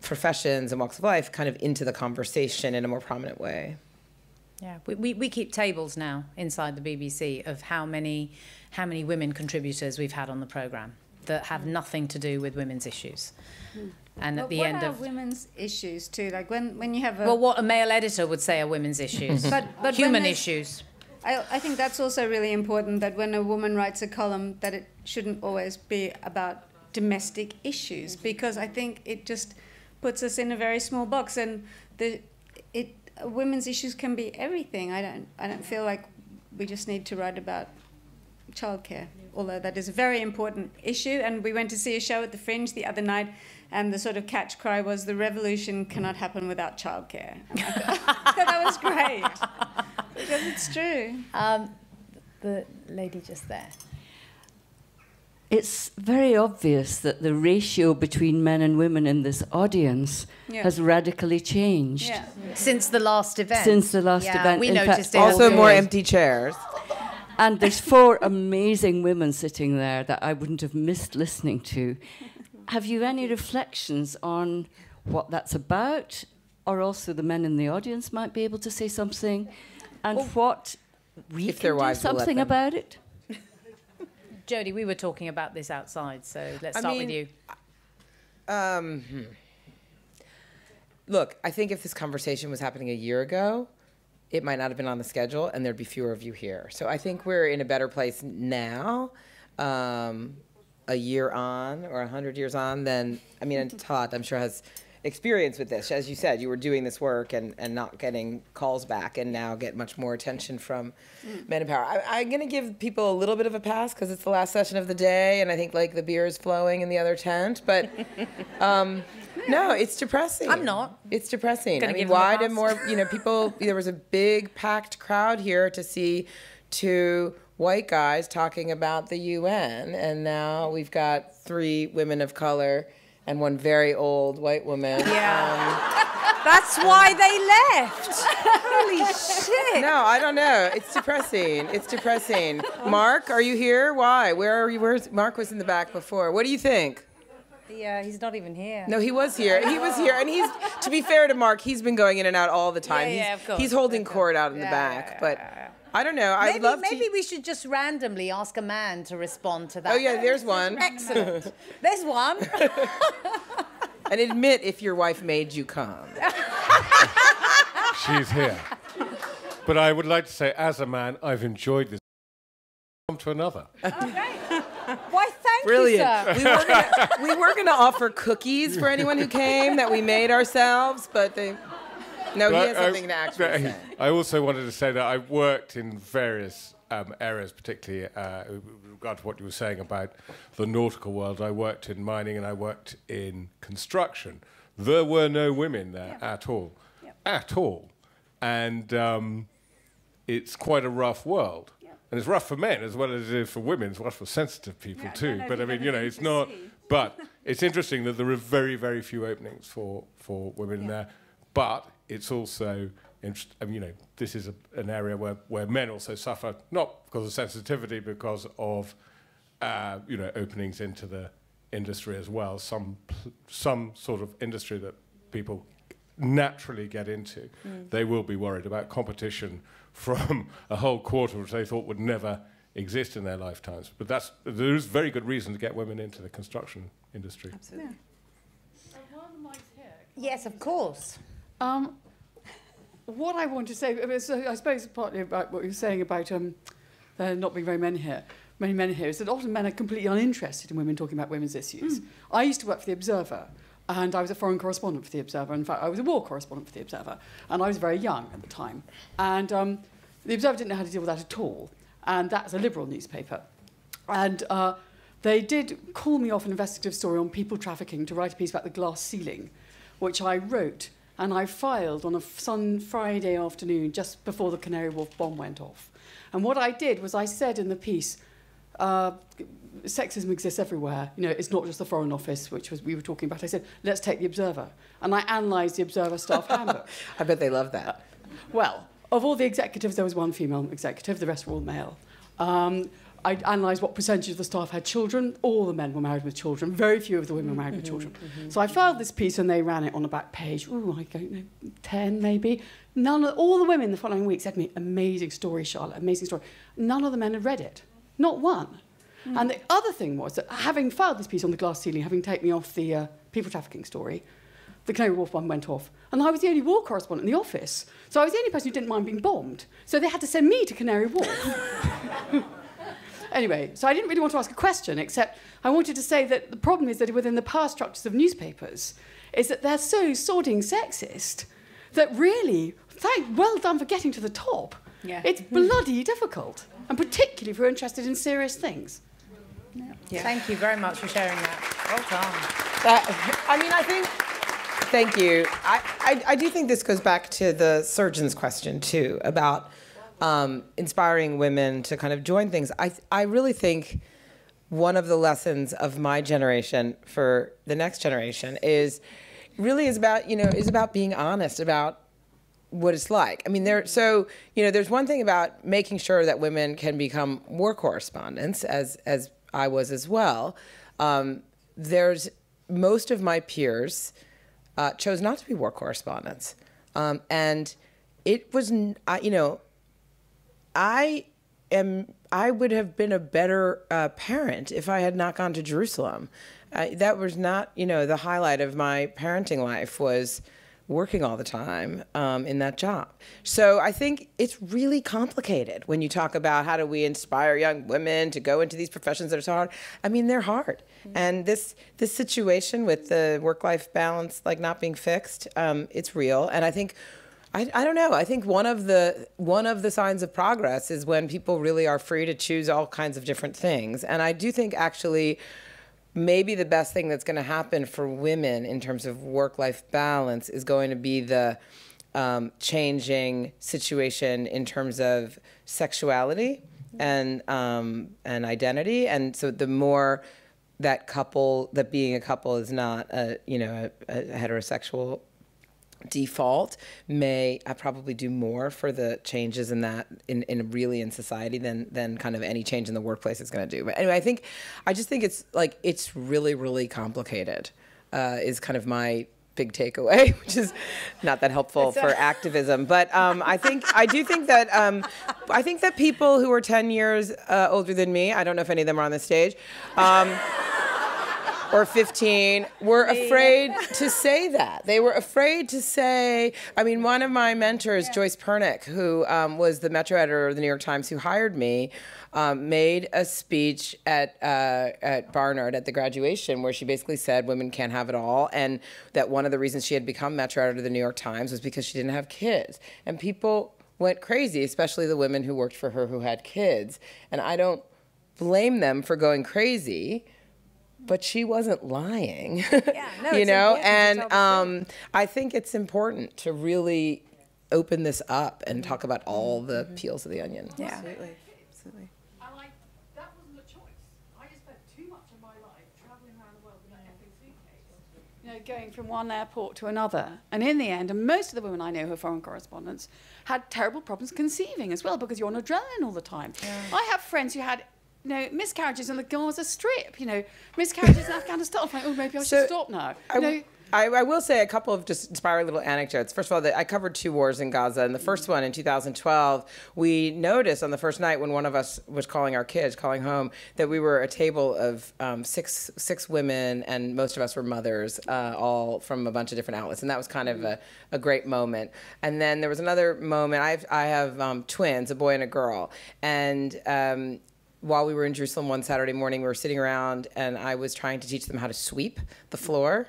professions and walks of life kind of into the conversation in a more prominent way. Yeah, we, we, we keep tables now inside the B B C of how many, how many women contributors we've had on the programme that have nothing to do with women's issues. Mm. And at well, the end of women's issues too, like when when you have a well, what a male editor would say are women's issues, but, but human they, issues. I, I think that's also really important, that when a woman writes a column, that it shouldn't always be about domestic issues, because I think it just puts us in a very small box, and the it women's issues can be everything. I don't I don't feel like we just need to write about childcare, although that is a very important issue. And we went to see a show at the Fringe the other night, and the sort of catch cry was, "The revolution cannot happen without childcare." I thought, so that was great, because it's true. Um, the lady just there. It's very obvious that the ratio between men and women in this audience yeah. has radically changed. Yeah. Since the last event. Since the last yeah, event. We in noticed fact, it. Also more empty chairs. And there's four amazing women sitting there that I wouldn't have missed listening to. Have you any reflections on what that's about? Or also the men in the audience might be able to say something, and well, what we if can do something about it? Jodi, we were talking about this outside, so let's start I mean, with you. Um, hmm. Look, I think if this conversation was happening a year ago, it might not have been on the schedule, and there'd be fewer of you here. So I think we're in a better place now, um, a year on or a hundred years on, than, I mean, Talat, I'm sure, has experience with this. As you said, you were doing this work and, and not getting calls back, and now get much more attention from mm. men in power. I, I'm going to give people a little bit of a pass because it's the last session of the day, and I think like the beer is flowing in the other tent. But um, no, it's depressing. I'm not. It's depressing. I mean, why do more? You know, people. There was a big packed crowd here to see two white guys talking about the U N, and now we've got three women of color and one very old white woman. Yeah. Um, That's why they left. Holy shit. No, I don't know. It's depressing. It's depressing. Mark, are you here? Why? Where are you? Where's Mark was in the back before. What do you think? Yeah, he's not even here. No, he was here. He was here. And he's, to be fair to Mark, he's been going in and out all the time. Yeah, yeah, he's, of course. He's holding court out in yeah, the back. But I don't know. Maybe, I'd love maybe to. Maybe we should just randomly ask a man to respond to that. Oh, yeah, there's one. Excellent. There's one. And admit if your wife made you come. She's here. But I would like to say, as a man, I've enjoyed this. Come to another. Okay. Why, thank Brilliant. You, sir. We were going to offer cookies for anyone who came that we made ourselves, but they... No, but he has something I, to actually say. I also wanted to say that I worked in various um, areas, particularly uh, with regard to what you were saying about the nautical world. I worked in mining and I worked in construction. There were no women there yeah. at all. Yeah. At all. And um, it's quite a rough world. Yeah. And it's rough for men as well as it is for women. It's rough for sensitive people yeah, too. But I mean, you know, it's not... But it's interesting that there are very, very few openings for, for women yeah. there. But... It's also, I mean, you know, this is a, an area where, where men also suffer, not because of sensitivity, because of, uh, you know, openings into the industry as well, some, some sort of industry that people naturally get into. Mm. They will be worried about competition from a whole quarter which they thought would never exist in their lifetimes. But that's, there's very good reason to get women into the construction industry. Absolutely. Yeah. Yes, of course. Um, what I want to say, so I suppose partly about what you were saying about um, there not being very many here, many men here, is that often men are completely uninterested in women talking about women's issues. Mm. I used to work for The Observer, and I was a foreign correspondent for The Observer. In fact, I was a war correspondent for The Observer, and I was very young at the time. And um, The Observer didn't know how to deal with that at all, and that's a liberal newspaper. And uh, they did call me off an investigative story on people trafficking to write a piece about the glass ceiling, which I wrote... And I filed on a sun Friday afternoon just before the Canary Wharf bomb went off. And what I did was I said in the piece, uh, sexism exists everywhere. You know, it's not just the Foreign Office, which was we were talking about. I said, let's take The Observer. And I analysed The Observer staff handbook. I bet they love that. Uh, well, of all the executives, there was one female executive. The rest were all male. Um, I analysed what percentage of the staff had children. All the men were married with children. Very few of the women were married mm-hmm, with children. Mm-hmm. So I filed this piece and they ran it on a back page. Ooh, I don't know, ten maybe. None of, all the women the following week said to me, amazing story, Charlotte, amazing story. None of the men had read it. Not one. Mm. And the other thing was that having filed this piece on the glass ceiling, having taken me off the uh, people trafficking story, the Canary Wharf bomb went off. And I was the only war correspondent in the office. So I was the only person who didn't mind being bombed. So they had to send me to Canary Wharf. Anyway, so I didn't really want to ask a question, except I wanted to say that the problem is that within the power structures of newspapers is that they're so sodding sexist that really, thank, well done for getting to the top. Yeah. It's bloody difficult, and particularly if we're interested in serious things. Yeah. Yeah. Thank you very much for sharing that. Well done. That, I mean, I think... Thank you. I, I, I do think this goes back to the surgeon's question, too, about... Um, inspiring women to kind of join things. I, I really think one of the lessons of my generation for the next generation is really is about, you know, is about being honest about what it's like. I mean, there, so, you know, there's one thing about making sure that women can become war correspondents, as, as I was as well. Um, there's, most of my peers uh, chose not to be war correspondents. Um, and it was, uh, you know, I am, I would have been a better uh, parent if I had not gone to Jerusalem. Uh, that was not, you know, the highlight of my parenting life was working all the time um, in that job. So I think it's really complicated when you talk about how do we inspire young women to go into these professions that are so hard. I mean, they're hard. Mm-hmm. And this this situation with the work-life balance like not being fixed, um, it's real. And I think, I, I don't know, I think one of the one of the signs of progress is when people really are free to choose all kinds of different things. And I do think actually, maybe the best thing that's going to happen for women in terms of work-life balance is going to be the um, changing situation in terms of sexuality and um, and identity. And so the more that couple, that being a couple is not a, you know, a, a heterosexual default, may I probably do more for the changes in that in, in really in society than than kind of any change in the workplace is going to do. But anyway, I think I just think it's like it's really really complicated uh, is kind of my big takeaway, which is not that helpful for activism. But um, I think I do think that um, I think that people who are ten years uh, older than me, I don't know if any of them are on the stage. Um, Or fifteen, were afraid to say that. They were afraid to say, I mean, one of my mentors, yeah. Joyce Pernick, who um, was the Metro editor of the New York Times, who hired me, um, made a speech at, uh, at Barnard at the graduation where she basically said women can't have it all, and that one of the reasons she had become Metro editor of the New York Times was because she didn't have kids. And people went crazy, especially the women who worked for her who had kids. And I don't blame them for going crazy, but she wasn't lying, yeah, no, you know? And um, I think it's important to really open this up and talk about all the mm-hmm. peels of the onion. Yeah. Absolutely, absolutely. And I, that wasn't a choice. I just spent too much of my life traveling around the world with an epic suitcase, you know, going from one airport to another. And in the end, and most of the women I know who are foreign correspondents had terrible problems conceiving as well, because you're on adrenaline all the time. Yeah. I have friends who had You know, miscarriages on the Gaza Strip, you know, miscarriages in Afghanistan. I'm like, oh, maybe I should so stop now. I, no. I, I will say a couple of just inspiring little anecdotes. First of all, that I covered two wars in Gaza, and the first one in two thousand twelve, we noticed on the first night when one of us was calling our kids, calling home, that we were a table of um, six six women, and most of us were mothers, uh, all from a bunch of different outlets, and that was kind of a, a great moment. And then there was another moment. I've, I have um, twins, a boy and a girl, and um, while we were in Jerusalem one Saturday morning, we were sitting around and I was trying to teach them how to sweep the floor,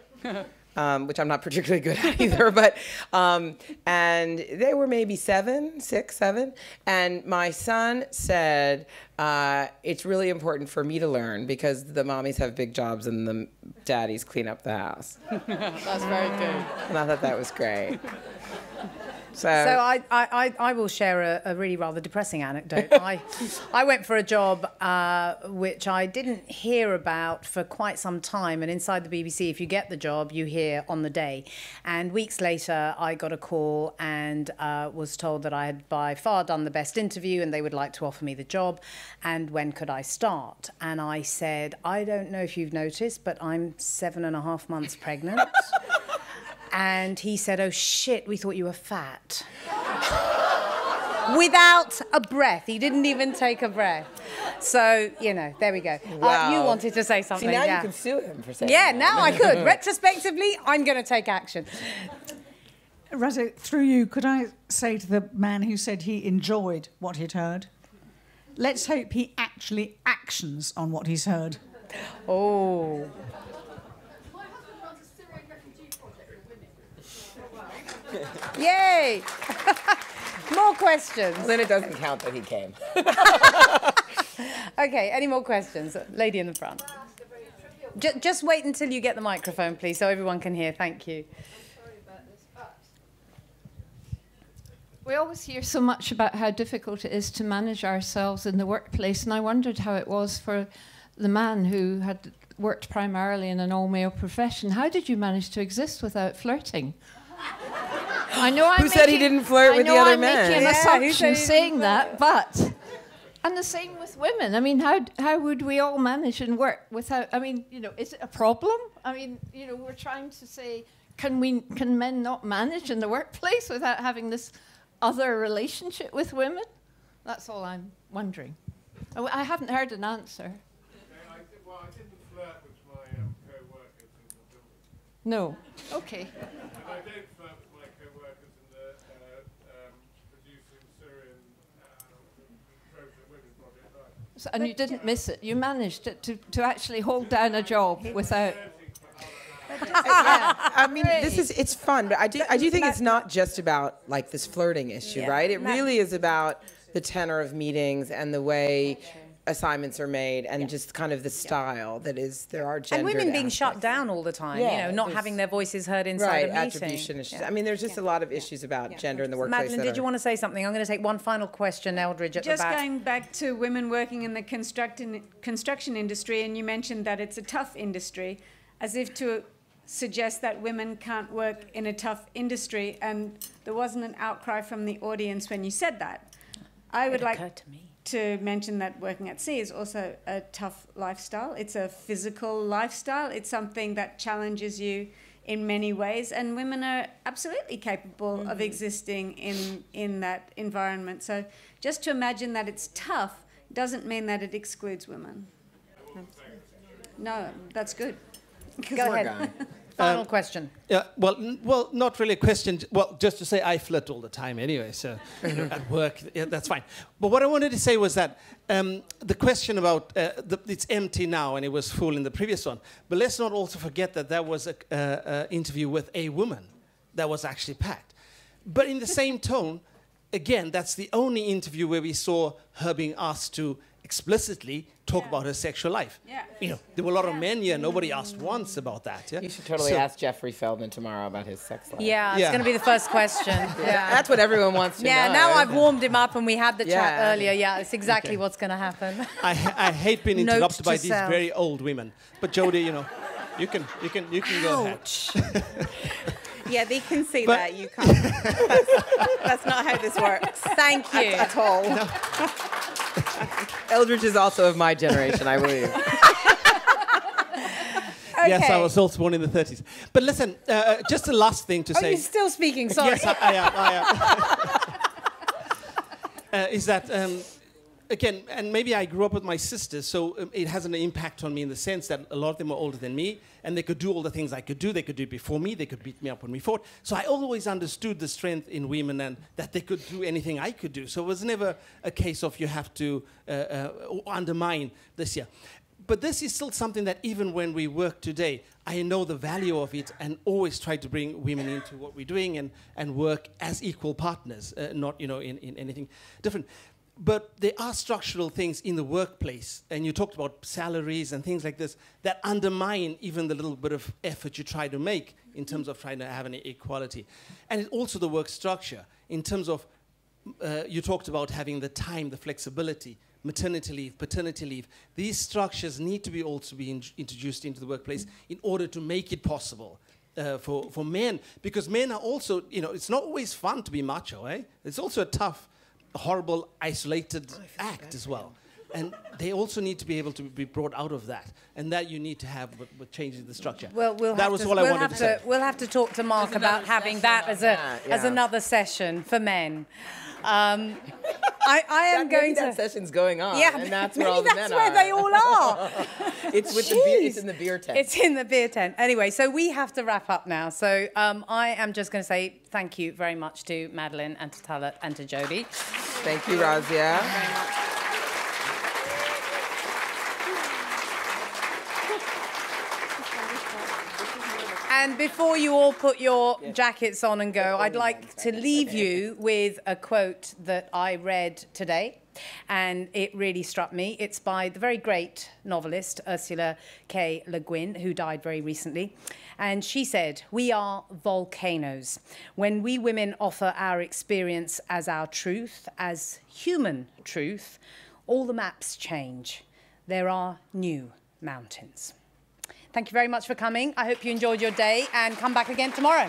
um, which I'm not particularly good at either, but, um, and they were maybe seven, six, seven. And my son said, uh, it's really important for me to learn because the mommies have big jobs and the daddies clean up the house. That's very good. And I thought that was great. So, so I, I, I will share a, a really rather depressing anecdote. I, I went for a job uh, which I didn't hear about for quite some time. And inside the B B C, if you get the job, you hear on the day. And weeks later, I got a call and uh, was told that I had by far done the best interview and they would like to offer me the job. And when could I start? And I said, I don't know if you've noticed, but I'm seven and a half months pregnant. And he said, oh, shit, we thought you were fat. Without a breath. He didn't even take a breath. So, you know, there we go. Wow. Uh, you wanted to say something. See, now yeah. you can sue him for saying Yeah, that. Now I could. Retrospectively, I'm going to take action. Razia, through you, could I say to the man who said he enjoyed what he'd heard, let's hope he actually actions on what he's heard. Oh. Yay! More questions. Well, then it doesn't count that he came. Okay, any more questions? Lady in the front. J just wait until you get the microphone, please, so everyone can hear. Thank you. I'm sorry about this, but we always hear so much about how difficult it is to manage ourselves in the workplace, and I wondered how it was for the man who had worked primarily in an all-male profession. How did you manage to exist without flirting? I know I'm Who making, said he didn't flirt I with the other I'm men? I know I'm making an assumption yeah, saying that, but... And the same with women. I mean, how, how would we all manage and work without... I mean, you know, is it a problem? I mean, you know, we're trying to say, can, we, can men not manage in the workplace without having this other relationship with women? That's all I'm wondering. I, I haven't heard an answer. I, I, well, I didn't flirt with my um, co-workers in the building. No. OK. And I don't flirt with my co-workers in the uh, um, producing Syrian Trojan uh, women project either. So, and but you didn't miss it. You managed to, to, to actually hold down a job without... Yeah. I mean, this is, it's fun, but I do, I do think it's not just about like this flirting issue, yeah. right? It really is about the tenor of meetings and the way assignments are made and yeah. just kind of the style yeah. that is, there are gendered. And women being aspects. Shut down all the time, yeah, you know, not having their voices heard inside right, a meeting. Attribution issues. Yeah. I mean, there's just yeah. a lot of issues yeah. about yeah. gender in the workplace. Madeleine, did you want to say something? I'm going to take one final question, Eldridge, at just the back. Just going back to women working in the construction, construction industry, and you mentioned that it's a tough industry, as if to suggest that women can't work in a tough industry, and there wasn't an outcry from the audience when you said that. I would like to, me. to mention that working at sea is also a tough lifestyle. It's a physical lifestyle. It's something that challenges you in many ways, and women are absolutely capable mm-hmm. of existing in, in that environment. So just to imagine that it's tough doesn't mean that it excludes women. No, that's good. Go ahead. Final um, question. Yeah, well, n well, not really a question. Well, just to say I flirt all the time anyway, so at work, yeah, that's fine. But what I wanted to say was that um, the question about uh, the, it's empty now and it was full in the previous one, but let's not also forget that there was an uh, uh, interview with a woman that was actually packed. But in the same tone, again, that's the only interview where we saw her being asked to explicitly talk yeah. about her sexual life. Yeah. You know, there were a lot yeah. of men, yeah, nobody asked once about that. Yeah? You should totally so, ask Jeffrey Feldman tomorrow about his sex life. Yeah, it's yeah. going to be the first question. yeah. That's what everyone wants to yeah, know. Yeah, now I've warmed him up and we had the yeah. chat earlier. Yeah, it's exactly okay. what's going to happen. I, I hate being interrupted by these self. very old women. But Jodi, you know, you can, you can, you can Ouch. go ahead. Yeah, they can say but that. You can't. that's, that's not how this works. Thank you. At, at all. No. Eldridge is also of my generation, I believe. Okay. Yes, I was also born in the thirties. But listen, uh, just the last thing to oh, say. You're still speaking, sorry. Yes, I, I am. I am. uh, is that, um, again, and maybe I grew up with my sisters, so um, it has an impact on me in the sense that a lot of them are older than me. And they could do all the things I could do. They could do it before me. They could beat me up when we fought. So I always understood the strength in women and that they could do anything I could do. So it was never a case of you have to uh, uh, undermine this year. But this is still something that even when we work today, I know the value of it and always try to bring women into what we're doing and, and work as equal partners, uh, not you know in, in anything different. But there are structural things in the workplace, and you talked about salaries and things like this, that undermine even the little bit of effort you try to make in terms of trying to have an equality. And also the work structure, in terms of, uh, you talked about having the time, the flexibility, maternity leave, paternity leave. These structures need to be also be in introduced into the workplace in order to make it possible. Uh, for, for men, because men are also, you know, it's not always fun to be macho, eh? It's also a tough, horrible, isolated act as well. And they also need to be able to be brought out of that. And that you need to have with, with changes in the structure. Well, we'll that was to, all we'll I wanted to, to say. We'll have to talk to Mark about having that as, a, that, yeah. as another session for men. Um, I, I am that, going to... that session's going on, yeah, and that's where all the men are. That's where they all are. it's, with the beer, it's in the beer tent. It's in the beer tent. Anyway, so we have to wrap up now. So um, I am just going to say thank you very much to Madeleine and to Talat and to Jodi. Thank you, Razia. Thank you very much. And before you all put your yes. jackets on and go, I'd like to leave you with a quote that I read today, and it really struck me. It's by the very great novelist Ursula K. Le Guin, who died very recently. And she said, "We are volcanoes. When we women offer our experience as our truth, as human truth, all the maps change. There are new mountains." Thank you very much for coming. I hope you enjoyed your day and come back again tomorrow.